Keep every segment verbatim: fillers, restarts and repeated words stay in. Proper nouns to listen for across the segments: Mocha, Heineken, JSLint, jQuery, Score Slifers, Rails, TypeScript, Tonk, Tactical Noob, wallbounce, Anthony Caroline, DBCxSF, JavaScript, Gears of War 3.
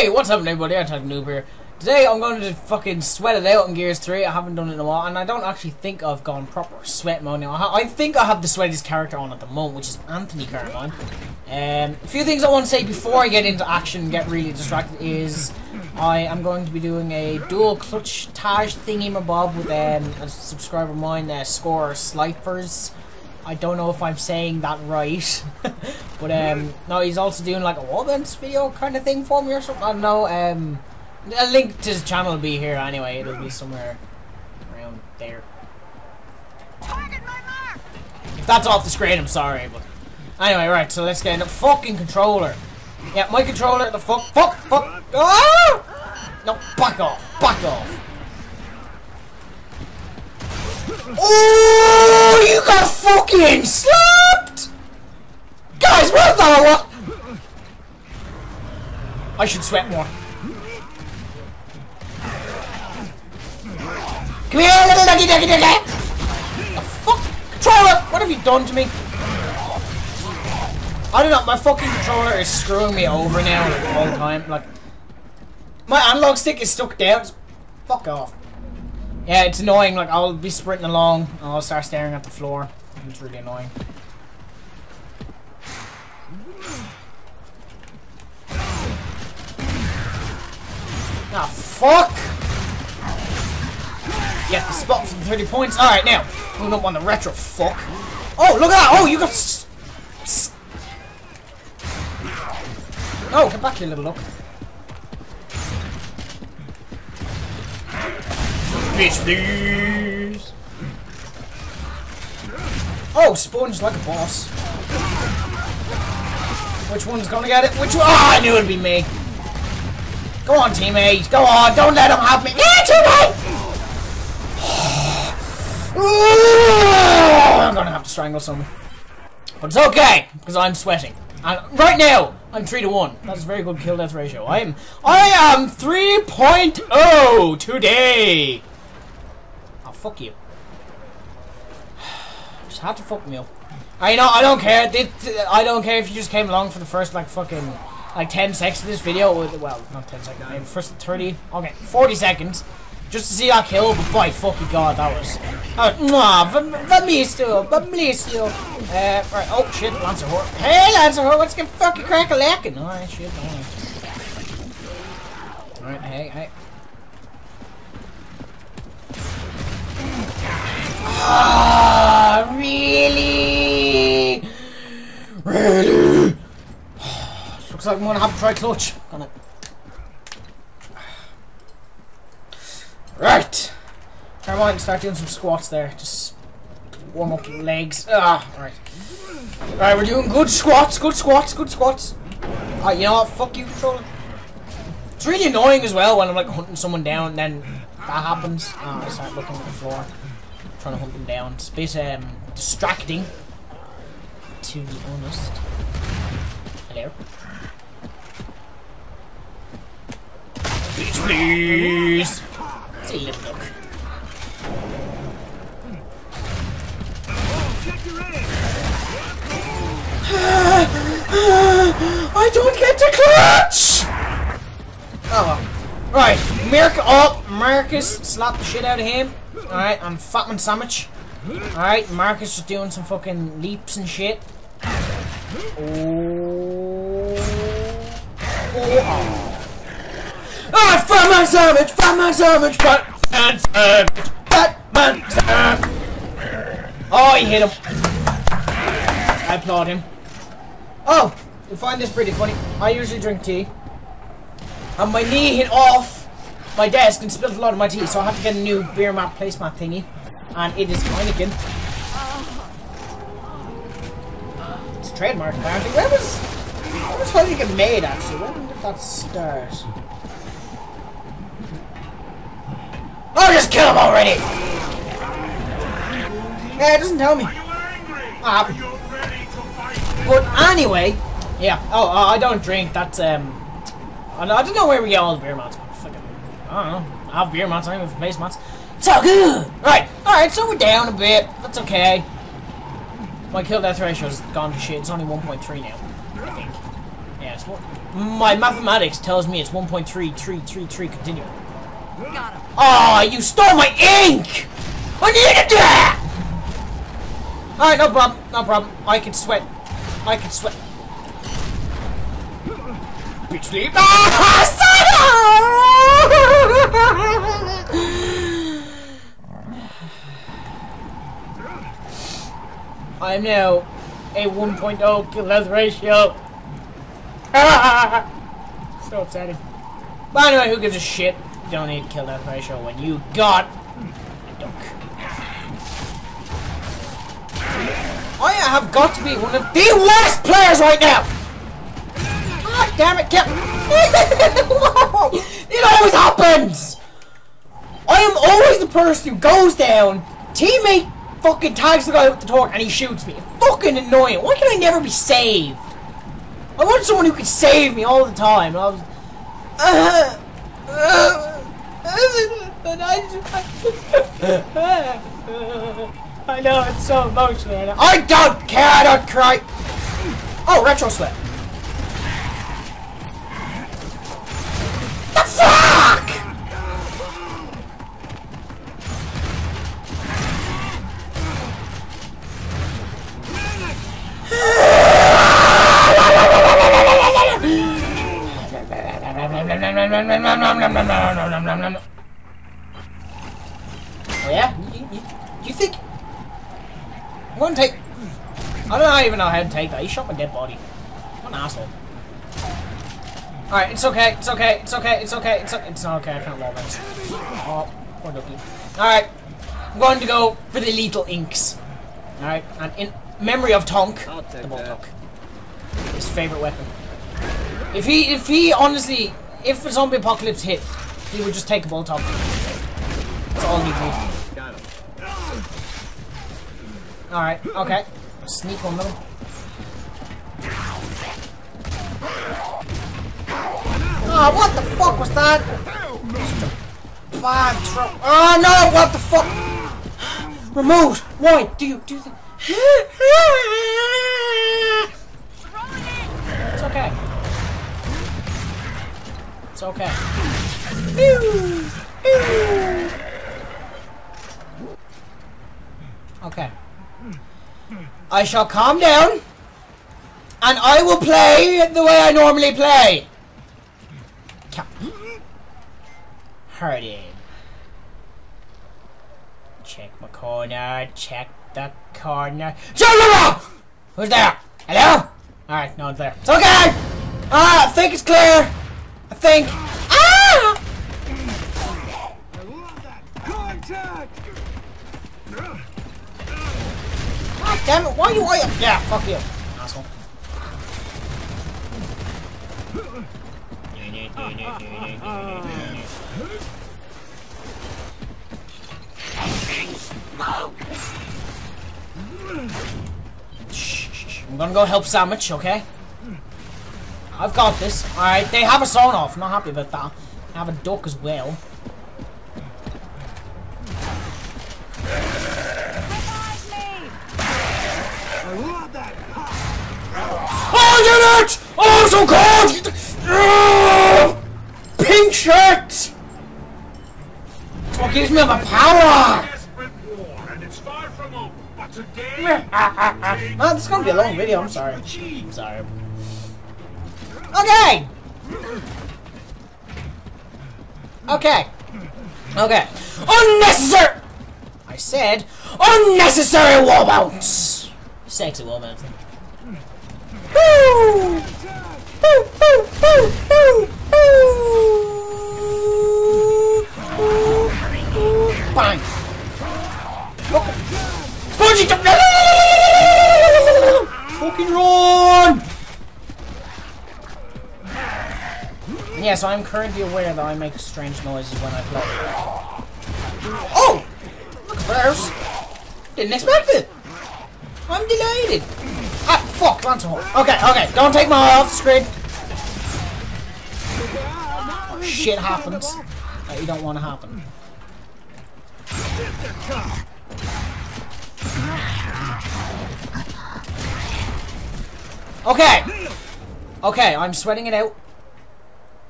Hey, what's up, everybody? I'm Tactical Noob here. Today I'm going to fucking sweat it out on Gears three. I haven't done it in a while, and I don't actually think I've gone proper sweat mode now. I, I think I have the sweatiest character on at the moment, which is Anthony Caroline. Um, a few things I want to say before I get into action and get really distracted is I am going to be doing a dual clutch taj thingy mabob with um, a subscriber of mine, uh, Score Slifers. I don't know if I'm saying that right, but um, no, he's also doing like a warband video kind of thing for me or something. I don't know. Um, a link to his channel will be here anyway. It'll be somewhere around there. If that's off the screen, I'm sorry. But anyway, right. So let's get into fucking controller. Yeah, my controller. The fuck, fuck, fuck. Ah! No, back off, back off. Oh, you got fucking slapped! Guys, what the hell? I should sweat more. Come here, little doggy doggy doggy! The fuck? Controller, what have you done to me? I don't know, my fucking controller is screwing me over now like, all the time. Like, my analog stick is stuck down. Just fuck off. Yeah, it's annoying, like, I'll be sprinting along, and I'll start staring at the floor. It's really annoying. Ah, fuck! Yeah, the spot for the thirty points. Alright, now, moving up on the retro, fuck. Oh, look at that! Oh, you got s s Oh, come back here, little look. Please. Oh, spawns like a boss. Which one's gonna get it? Which one? Oh, I knew it'd be me. Go on, teammates. Go on. Don't let him have me. Yeah, teammate! I'm gonna have to strangle someone. But it's okay, because I'm sweating. And right now, I'm three to one. That's a very good kill death ratio. I am I am three point oh today. Oh, fuck you. Just had to fuck me up. I know, I don't care. I don't care if you just came along for the first, like, fucking, like, ten seconds of this video. Well, not ten seconds. I mean, first thirty, okay, forty seconds. Just to see that kill, but by fucking god, that was... That means still, that means still. Uh, right, oh shit, Lancer Horde. Hey, Lancer Horde, let's get fucking crack a lacking. Alright, shit, alright. Alright, hey, hey. Ah, really? Really? Looks like I'm gonna have to try clutch. Gonna... Right! Come on, start doing some squats there. Just warm up your legs. Ah, alright. Alright, we're doing good squats, good squats, good squats. Ah, you know what? Fuck you, controller. It's really annoying as well when I'm like hunting someone down and then that happens. Ah, I start looking at the floor. Trying to hunt them down. It's a bit um, distracting, to be honest. Hello? Please, please! Look. I don't get to clutch! Oh, right. Merc up. Marcus, slap the shit out of him. Alright, I'm Fatman Sandwich. Alright, Marcus is doing some fucking leaps and shit. Oh. Oh. Oh, Fatman Sandwich! Fatman Sandwich! Fatman Sandwich! Fatman Sandwich! Oh, he hit him. I applaud him. Oh, you find this pretty funny. I usually drink tea. And my knee hit off my desk and spilled a lot of my tea, so I had to get a new beer mat placemat thingy. And it is Heineken. It's trademarked, apparently. Where was, where was Heineken made, actually? When did that start? Oh, just kill him already! Yeah, it doesn't tell me. Uh, but anyway, yeah. Oh, uh, I don't drink. That's um. I don't know where we get all the beer mats. Fucking, I don't know. I have beer mats. I don't have base mats. It's all good. Right. All right. So we're down a bit. That's okay. My kill death ratio's gone to shit. It's only one point three now. I think. Yeah. It's what. My mathematics tells me it's one point three three three three. Continue. Got him. Oh, you stole my ink! I needed that! Alright, no problem. No problem. I can sweat. I can sweat. Bitch, leave. I am now a one point oh kill-death ratio. So upsetting. By the way, who gives a shit? You don't need kill-death ratio when you got a dunk. I have got to be one of the worst players right now! God damn it, Kevin! It always happens! I am always the person who goes down, teammate fucking tags the guy with the torque and he shoots me. Fucking annoying. Why can I never be saved? I want someone who can save me all the time. And I was, uh, uh, I know, it's so emotional right now. I don't care, I don't cry. Oh, retro slip. The fuck! Oh yeah? You, you, you think... I'm gonna take... I don't even know how to take that. He shot my dead body. What an asshole. Alright, it's okay, it's okay, it's okay, it's okay, it's okay. It's not okay, I can't roll this. Oh, poor ducky. Alright, I'm going to go for the lethal inks. Alright, and in memory of Tonk, the Bulldog. His favourite weapon. If he, if he honestly... If a zombie apocalypse hit, he would just take a bolt off. That's all he did. Alright, okay. Sneak on them. Oh, what the fuck was that? Bad throw. Oh no, what the fuck? Remote, why do you do that? It's okay. It's okay. Okay. I shall calm down, and I will play the way I normally play. Hurting. Check my corner. Check the corner. Who's there? Hello? All right, no one's there. It's okay. Ah, uh, I think it's clear. I think. Ah! I love that contact. God damn it! Why are you? Why? Yeah, fuck you, asshole. I'm gonna go help Sandwich, okay? I've got this. Alright, they have a sawn off. I'm not happy about that. I have a duck as well. Oh, unit! Oh, so cold! Oh, pink shirt! What gives me my power? Man, this is gonna be a long video. I'm sorry. I'm sorry. Okay! Okay. Okay. Unnecessary! I said, unnecessary wall bounce! Sexy wall bounce. Woo! Woo, woo, woo, woo, woo! Bang! Look! Spongy jump! Fucking run! Yeah, so I'm currently aware that I make strange noises when I play. Oh! Look at those! Didn't expect it! I'm delighted! Ah, fuck, Lancelot. Okay, okay, don't take my eye off the screen! Oh, shit happens that you don't want to happen. Okay! Okay, I'm sweating it out.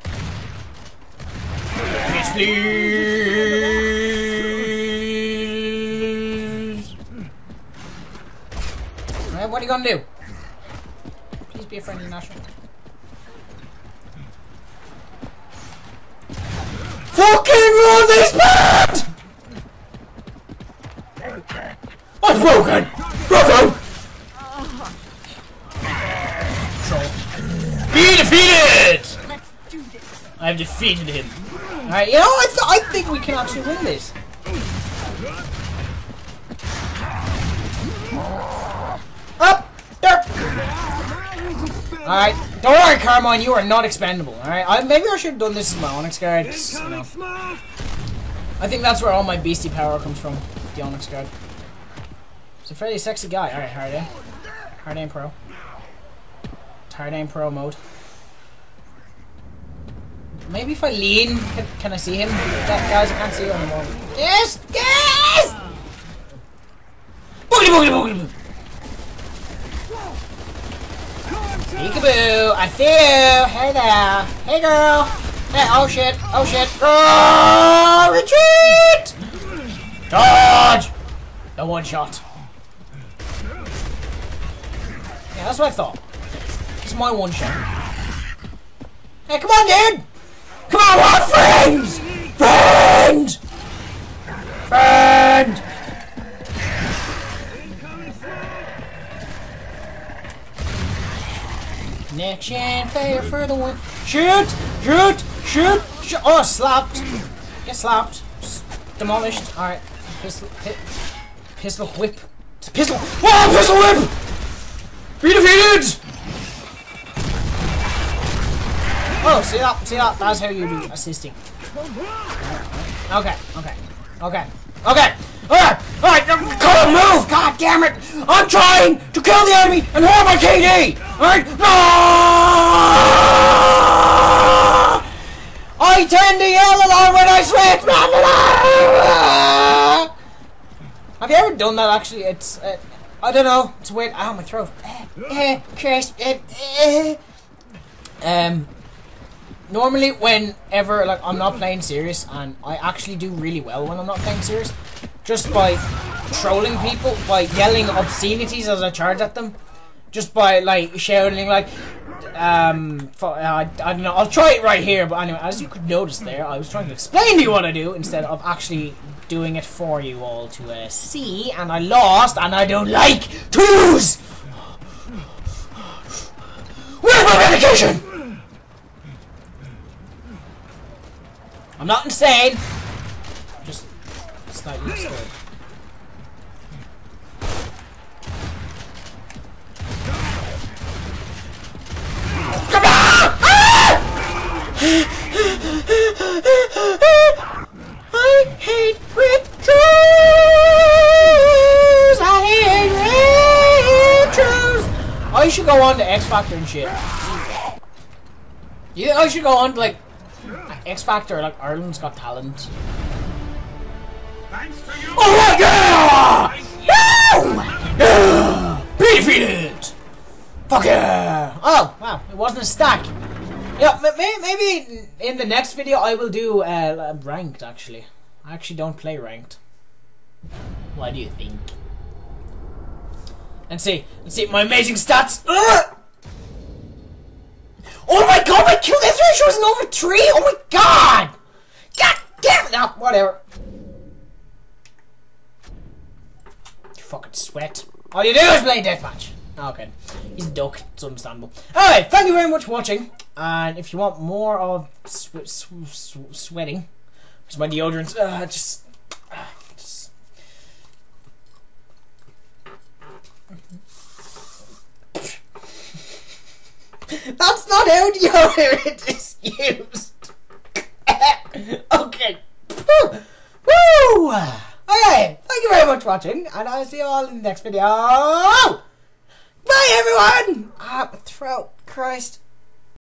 Yes, please. Right, what are you gonna do? Please be a friendly national. Fucking run this band! I'm broken! Bravo! Be defeated! Let's do this. I've defeated him. Alright, you know, I, th I think we can actually win this. Up! There! Alright, don't worry, Carmine, you are not expendable. Alright, I, maybe I should have done this as my Onyx guard. You know. I think that's where all my beastie power comes from, the Onyx guard. It's a fairly sexy guy. Alright, hard aim. Hard aim pro. Hard aim pro mode. Maybe if I lean, can, can I see him? That, guys, I can't see him anymore. Yes! Yes! Boogity boogity boogity boogity! Peekaboo! I see you! Hey there! Hey girl! Hey, oh shit! Oh shit! Oh, retreat! Dodge! The one shot. Yeah, that's what I thought. It's my one shot. Hey, come on, dude! Come on, what? Friends! Friend! Friend! Next-gen player for the win. Shoot! Shoot! Shoot! Sh oh, slapped! Get slapped. Just demolished. Alright. Pistol, hit. Pistol whip. It's a pistol. Whoa! Pistol whip! Be defeated! Oh, see that? See that? That's how you do assisting. Okay, okay, okay, okay. Alright, alright, come on, move! God damn it! I'm trying to kill the enemy and hold my K D! Alright? No! I tend to yell a lot when I switch! Have you ever done that actually? It's, uh, I don't know, it's weird. Ow, my throat. Eh, crisp, eh, Um. Normally, whenever like I'm not playing serious, and I actually do really well when I'm not playing serious, just by trolling people, by yelling obscenities as I charge at them, just by like shouting like, um, for, uh, I, I don't know. I'll try it right here, but anyway, as you could notice there, I was trying to explain to you what I do instead of actually doing it for you all to uh, see, and I lost, and I don't like to lose. Where's my medication? I'm not insane! I'm just slightly scared. Come on! Ah! I hate retros! I hate retros! I should go on to X Factor and shit. Yeah, I should go on to like X Factor, like Ireland's Got Talent. Thanks for you. Oh my god! No! Yeah! Be defeated! Fuck yeah! Oh wow, it wasn't a stack. Yeah, maybe in the next video I will do uh, ranked. Actually, I actually don't play ranked. What do you think? Let's see. Let's see my amazing stats. Ugh! Oh my god, my kill death ratio isn't over three! Oh my god! God damn it! No, whatever. You fucking sweat. All you do is play deathmatch. Okay. He's a duck. It's understandable. Anyway, thank you very much for watching. And if you want more of sw sw sw sweating, because my deodorant, uh, just, uh, just. That's not how deodorant is used. Okay. Woo! Okay, thank you very much for watching, and I'll see you all in the next video. Bye, everyone! Ah, my throat, Christ.